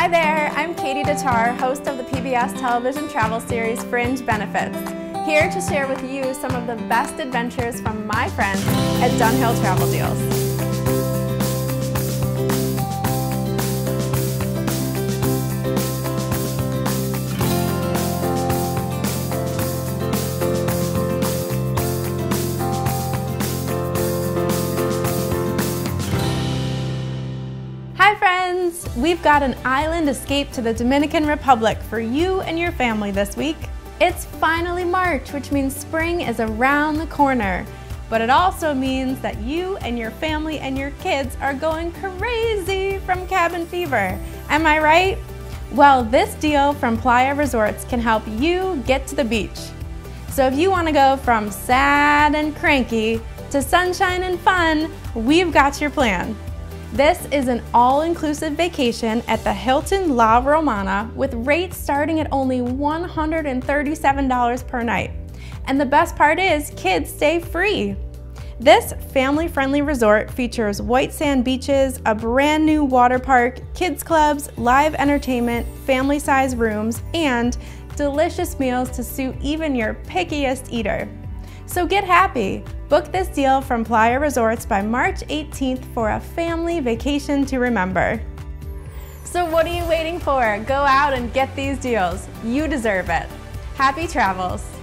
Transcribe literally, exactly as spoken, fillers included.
Hi there, I'm Katie Dattar, host of the P B S television travel series Fringe Benefits, here to share with you some of the best adventures from my friends at Dunhill Travel Deals. We've got an island escape to the Dominican Republic for you and your family this week. It's finally March, which means spring is around the corner, but it also means that you and your family and your kids are going crazy from cabin fever. Am I right? Well, this deal from Playa Resorts can help you get to the beach. So if you want to go from sad and cranky to sunshine and fun, we've got your plan. This is an all-inclusive vacation at the Hilton La Romana with rates starting at only one hundred thirty-seven dollars per night. And the best part is kids stay free. This family-friendly resort features white sand beaches, a brand new water park, kids clubs, live entertainment, family-size rooms, and delicious meals to suit even your pickiest eater. So get happy. Book this deal from Playa Resorts by March eighteenth for a family vacation to remember. So what are you waiting for? Go out and get these deals. You deserve it. Happy travels.